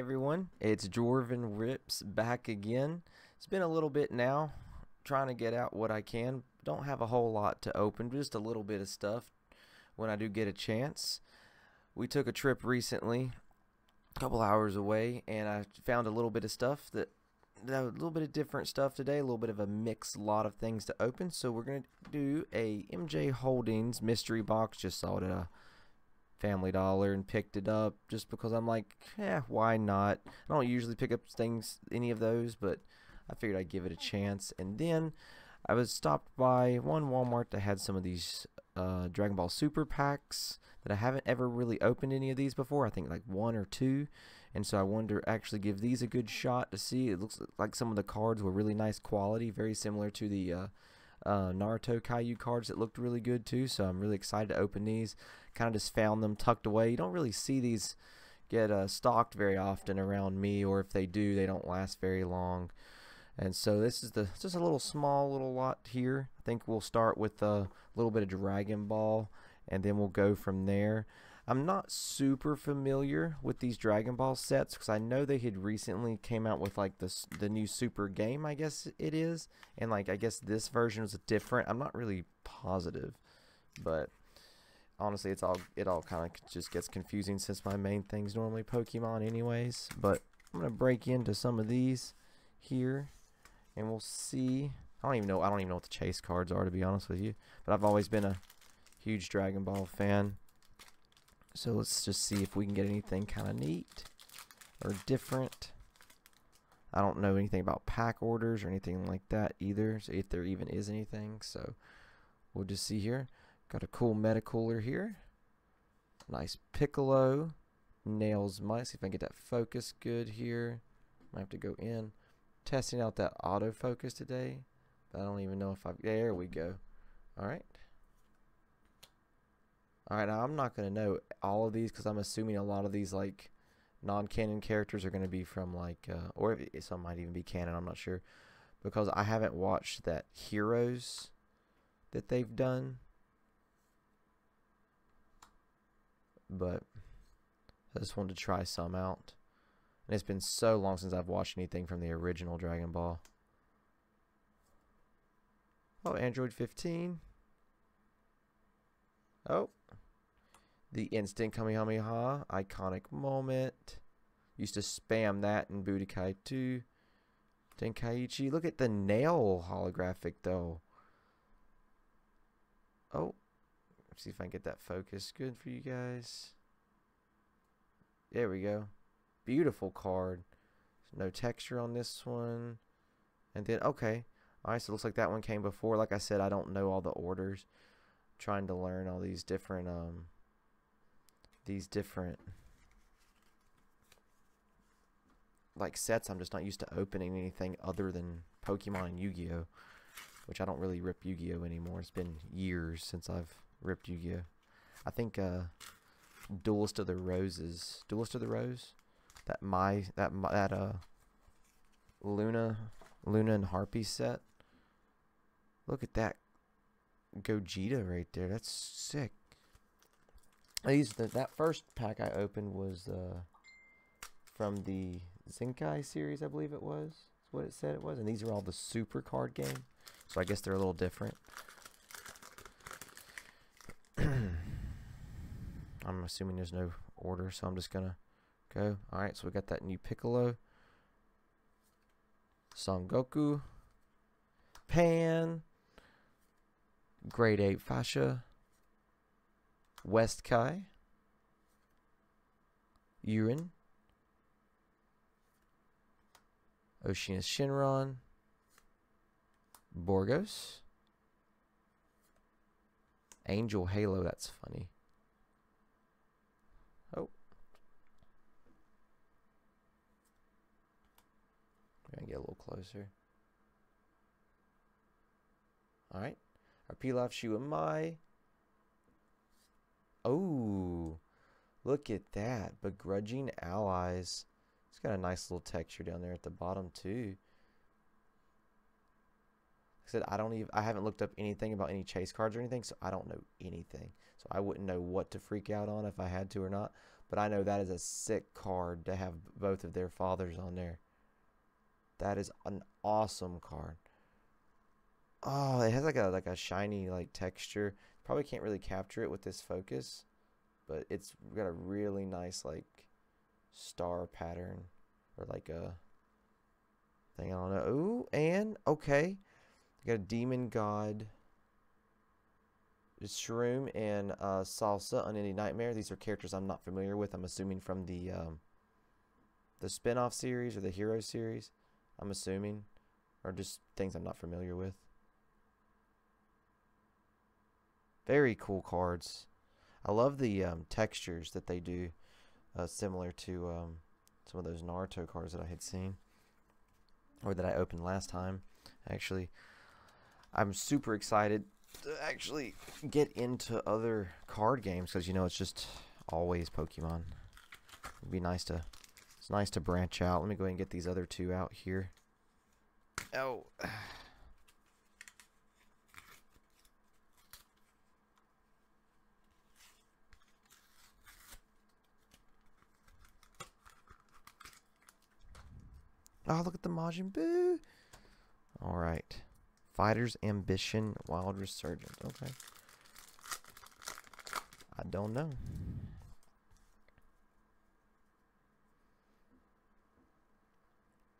everyone, it's Dwarven Rips back again. It's been a little bit now, trying to get out what I can. Don't have a whole lot to open, just a little bit of stuff when I do get a chance. We took a trip recently, a couple hours away, and I found a little bit of stuff that a little bit of different stuff today, a little bit of a mixed lot of things to open. So we're going to do a MJ Holdings mystery box. Just saw it at a Family Dollar and picked it up just because I'm like, yeah, why not? I don't usually pick up things, any of those, but I figured I'd give it a chance. And then I was stopped by one Walmart that had some of these Dragon Ball Super packs that I haven't ever really opened any of these before. I think like one or two, and so I wanted to actually give these a good shot to see. It looks like some of the cards were really nice quality, very similar to the Naruto Kaiyu cards that looked really good too, so I'm really excited to open these. Kind of just found them tucked away. You don't really see these get stocked very often around me, or if they do, they don't last very long. And so this is just a little small little lot here. I think we'll start with a little bit of Dragon Ball, and then we'll go from there. I'm not super familiar with these Dragon Ball sets because I know they had recently came out with like the new Super game, I guess it is, and like I guess this version was different. I'm not really positive, but honestly, it all kind of just gets confusing since my main thing's normally Pokemon, anyways. But I'm gonna break into some of these here, and we'll see. I don't even know what the chase cards are, to be honest with you. But I've always been a huge Dragon Ball fan. So let's just see if we can get anything kind of neat or different. I don't know anything about pack orders or anything like that either, so if there even is anything. So we'll just see here. Got a cool Metacooler here. Nice Piccolo. Nails Might. See if I can get that focus good here. Might have to go in. Testing out that autofocus today. But I don't even know if I've... There we go. Alright. Alright, now I'm not going to know all of these because I'm assuming a lot of these like non-canon characters are going to be from like... or some might even be canon, I'm not sure. Because I haven't watched that Heroes that they've done. But I just wanted to try some out. And it's been so long since I've watched anything from the original Dragon Ball. Oh, Android 15. Oh. The instant Kamehameha. Iconic moment. Used to spam that in Budokai 2. Tenkaichi. Look at the nail holographic though. Oh. Let's see if I can get that focus good for you guys. There we go. Beautiful card. There's no texture on this one. And then, okay. Alright, so it looks like that one came before. Like I said, I don't know all the orders. I'm trying to learn all these different, like, sets. I'm just not used to opening anything other than Pokemon and Yu-Gi-Oh, which I don't really rip Yu-Gi-Oh anymore. It's been years since I've ripped Yu-Gi-Oh. I think, Duelist of the Roses. Duelist of the Rose? That Luna and Harpy set. Look at that Gogeta right there. That's sick. That first pack I opened was from the Zenkai series, I believe it was. That's what it said it was. And these are all the Super card game. So I guess they're a little different. I'm assuming there's no order, so I'm just gonna go. Alright, so we got that new Piccolo. Son Goku. Pan. Grade 8 Fascia. West Kai. Urine. Oceanus Shinron. Borgos. Angel Halo, that's funny. Oh. We're going to get a little closer. Alright. Our Pilaf, Shuamai. Oh. Look at that. Begrudging Allies. It's got a nice little texture down there at the bottom too. Like I said, I haven't looked up anything about any chase cards or anything, so I don't know anything. So I wouldn't know what to freak out on if I had to or not. But I know that is a sick card to have both of their fathers on there. That is an awesome card. Oh, it has like a shiny like texture. Probably can't really capture it with this focus, but it's got a really nice like star pattern or like a thing. I don't know. Ooh, and okay, you got a demon god. It's Shroom and Salsa, Unending Nightmare. These are characters I'm not familiar with. I'm assuming from the spin-off series or the Hero series. I'm assuming. Or just things I'm not familiar with. Very cool cards. I love the textures that they do. Similar to some of those Naruto cards that I had seen. Or that I opened last time, actually. I'm super excited to actually get into other card games, because you know it's just always Pokemon. It'd be nice to, it's nice to branch out. Let me go ahead and get these other two out here. Oh, oh, look at the Majin Buu. All right. Fighter's Ambition, Wild Resurgence. Okay. I don't know.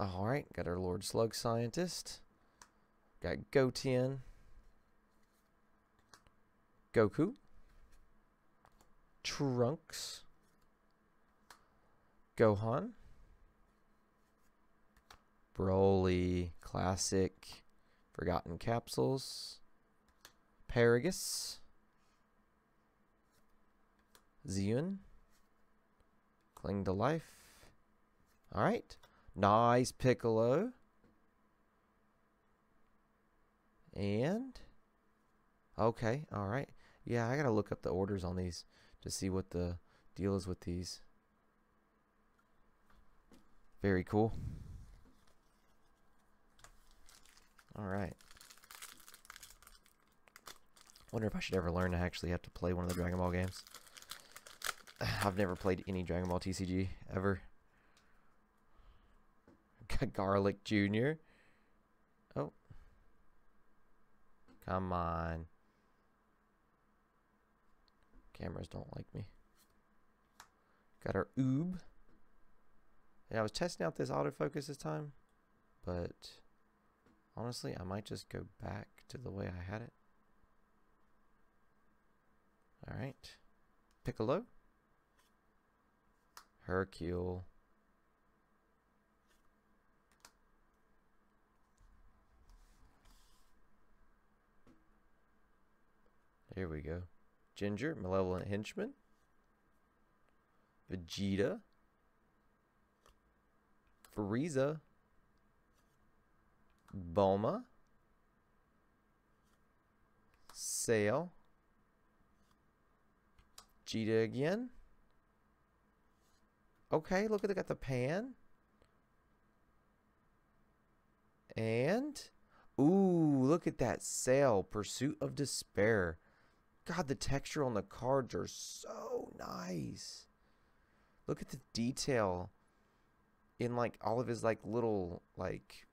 Alright, got our Lord Slug Scientist. Got Goten. Goku. Trunks. Gohan. Broly. Classic. Forgotten Capsules, Paragus, Xeon, Cling to Life. All right, nice Piccolo, and okay, all right, yeah, I gotta look up the orders on these to see what the deal is with these. Very cool. Alright. Wonder if I should ever learn to actually have to play one of the Dragon Ball games. I've never played any Dragon Ball TCG ever. Garlic Jr. Oh. Come on. Cameras don't like me. Got our Oob. And I was testing out this autofocus this time, but honestly, I might just go back to the way I had it. Alright. Piccolo. Hercule. Here we go. Ginger, Malevolent Henchman. Vegeta. Frieza. Bulma, Cell, Gogeta again. Okay, look at, they got the pan. And ooh, look at that Cell, Pursuit of Despair. God, the texture on the cards are so nice. Look at the detail in like all of his like little like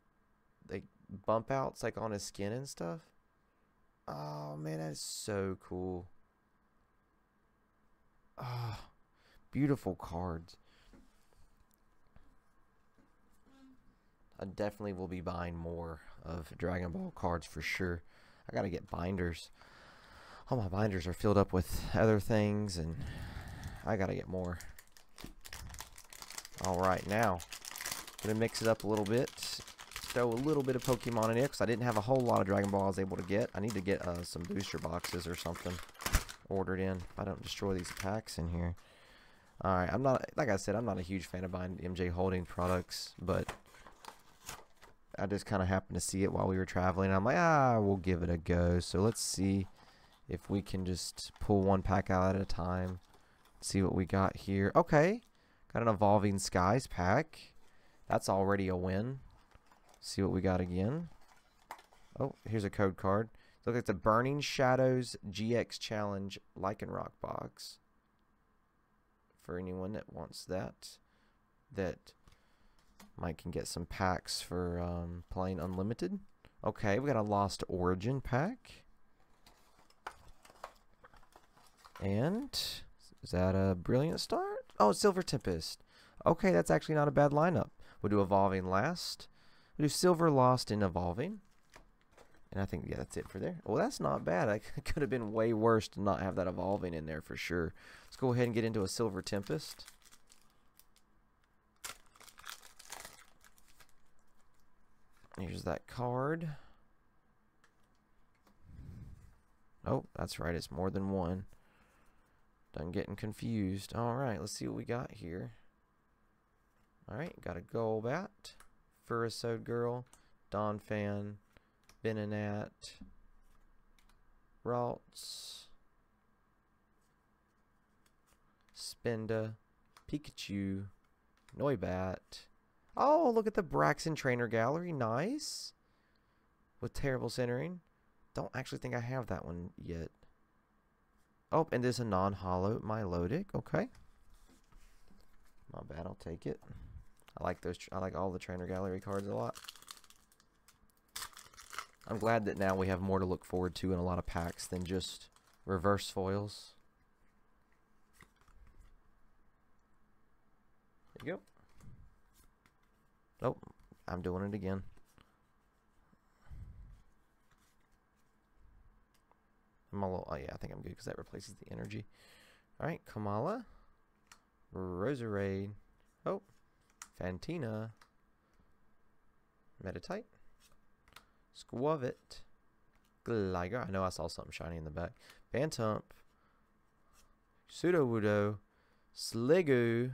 bump outs like on his skin and stuff. Oh man, that's so cool. Ah, oh, beautiful cards. I definitely will be buying more of Dragon Ball cards for sure. I gotta get binders. All my binders are filled up with other things and I gotta get more. Alright, now I'm gonna mix it up a little bit. Throw a little bit of Pokemon in it because I didn't have a whole lot of Dragon Ball I was able to get. I need to get some booster boxes or something ordered in. If I don't destroy these packs in here. Alright, I'm not, like I said, I'm not a huge fan of buying MJ Holdings products, but I just kind of happened to see it while we were traveling. I'm like, ah, we'll give it a go. So let's see if we can just pull one pack out at a time. See what we got here. Okay, got an Evolving Skies pack. That's already a win. See what we got again. Oh, here's a code card. Look, it's a Burning Shadows GX Challenge Lycanroc box. for anyone that wants that. That Mike can get some packs for playing Unlimited. Okay, we got a Lost Origin pack. And is that a Brilliant Start? Oh, Silver Tempest. Okay, that's actually not a bad lineup. We'll do Evolving last. We'll do Silver, Lost, and Evolving. And I think, yeah, that's it for there. Well, that's not bad. I could have been way worse to not have that Evolving in there for sure. Let's go ahead and get into a Silver Tempest. Here's that card. Oh, that's right. It's more than one. Done getting confused. All right, let's see what we got here. All right, got a Golbat, Furisode Girl, Donphan, Venonat, Ralts, Spinda, Pikachu, Noibat. Oh, look at the Braxton Trainer Gallery. Nice. With terrible centering. Don't actually think I have that one yet. Oh, and there's a non-hollow Milotic. Okay. Not bad. I'll take it. I like those. I like all the Trainer Gallery cards a lot. I'm glad that now we have more to look forward to in a lot of packs than just reverse foils. There you go. Oh, I'm doing it again. I'm a little, oh yeah, I think I'm good because that replaces the energy. All right, Kamala, Roserade, oh, Fantina, Meditite, Squavit, Gligar. I know I saw something shiny in the back. Bantump, Sudowoodo, Sliggoo.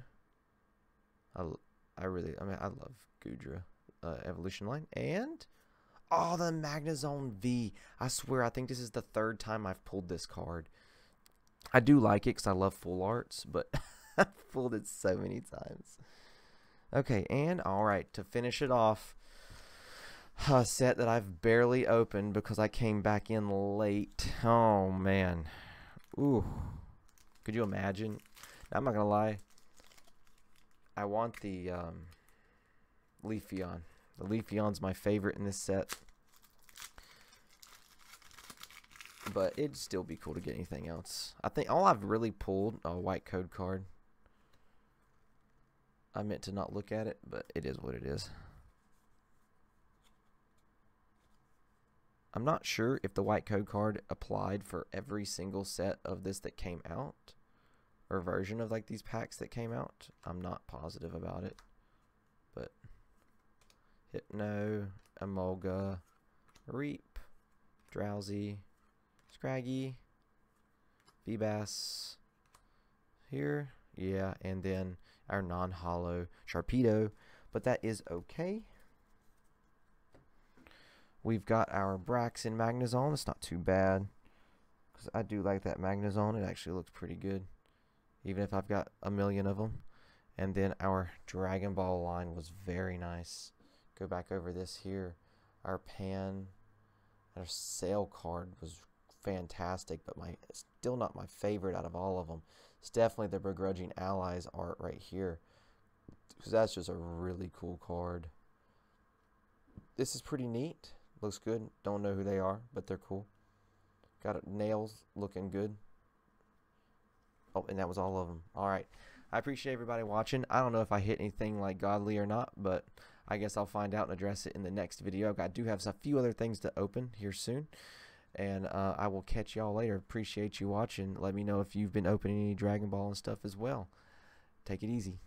I love Goodra evolution line. And, oh, the Magnezone V. I swear, I think this is the third time I've pulled this card. I do like it because I love full arts, but I've pulled it so many times. Okay, and, all right, to finish it off, a set that I've barely opened because I came back in late. Oh, man. Ooh. Could you imagine? I'm not going to lie. I want the Leafeon. The Leafeon's my favorite in this set. But it'd still be cool to get anything else. I think all I've really pulled, a white code card. I meant to not look at it, but it is what it is. I'm not sure if the white code card applied for every single set of this that came out. Or version of like these packs that came out. I'm not positive about it, but Hypno, Emolga, Reap, Drowsy, Scraggy, Feebas here, yeah, and then our non-hollow Sharpedo, but that is okay. We've got our Braxen Magnezone. It's not too bad because I do like that Magnezone. It actually looks pretty good. Even if I've got a million of them. And then our Dragon Ball line was very nice. Go back over this here. Our Pan, our Sale card was fantastic, but still not my favorite out of all of them. It's definitely the Begrudging Allies art right here. Because that's just a really cool card. This is pretty neat. Looks good. Don't know who they are, but they're cool. Got Nails looking good. Oh, and that was all of them. All right. I appreciate everybody watching. I don't know if I hit anything like godly or not, but I guess I'll find out and address it in the next video. I do have a few other things to open here soon, and I will catch y'all later. Appreciate you watching. Let me know if you've been opening any Dragon Ball and stuff as well. Take it easy.